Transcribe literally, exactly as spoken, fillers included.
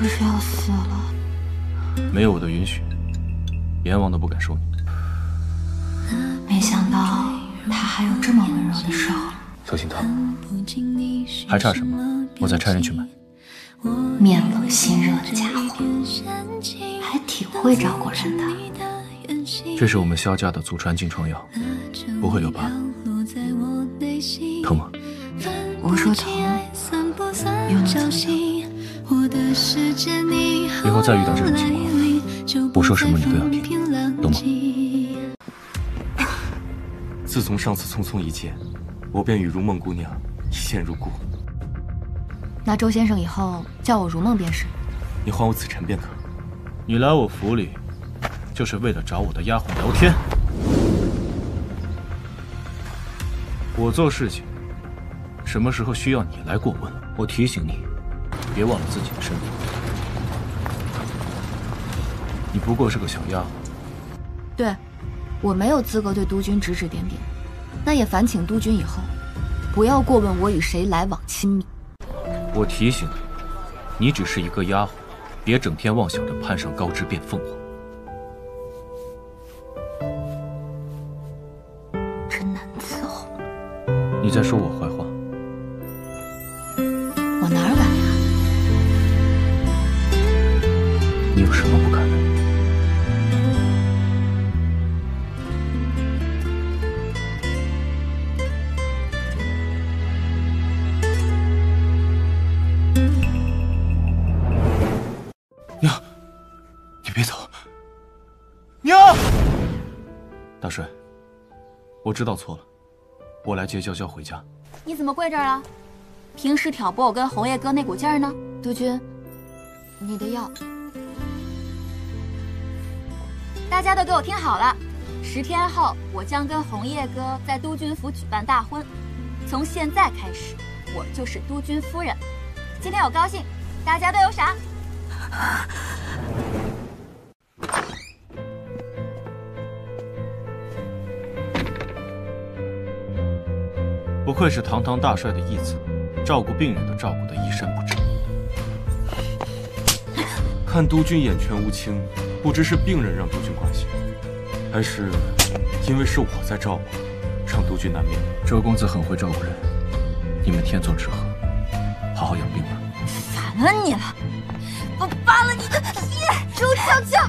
不是要死了？没有我的允许，阎王都不敢收你。没想到他还有这么温柔的时候。小心他，还差什么？我再差人去买。面冷心热的家伙，还挺会照顾人的。这是我们萧家的祖传禁疮药，不会有疤。疼吗？我说疼，有你怎么疼？ 以后再遇到这种情况，我说什么你都要听，懂吗？自从上次匆匆一见，我便与如梦姑娘一见如故。那周先生以后叫我如梦便是。你唤我子辰便可。你来我府里，就是为了找我的丫鬟聊天。我做事情，什么时候需要你来过问？我提醒你。 别忘了自己的身份，你不过是个小丫鬟。对，我没有资格对督军指指点点，那也烦请督军以后不要过问我与谁来往亲密。我提醒你，你只是一个丫鬟，别整天妄想着攀上高枝变凤凰。真难伺候。你在说我坏话？ 你有什么不敢的？娘，你别走！娘，大帅，我知道错了，我来接娇娇回家。你怎么跪这儿了？平时挑拨我跟侯爷哥那股劲儿呢？督军，你的药。 大家都给我听好了，十天后我将跟红叶哥在督军府举办大婚，从现在开始，我就是督军夫人。今天我高兴，大家都有赏。不愧是堂堂大帅的义子，照顾病人的照顾得一山不知。看督军眼权无清。 不知是病人让督军挂心，还是因为是我在照顾，让督军难免。周公子很会照顾人，你们天作之合，好好养病吧。烦了你了，我扒了你的皮！周娇娇。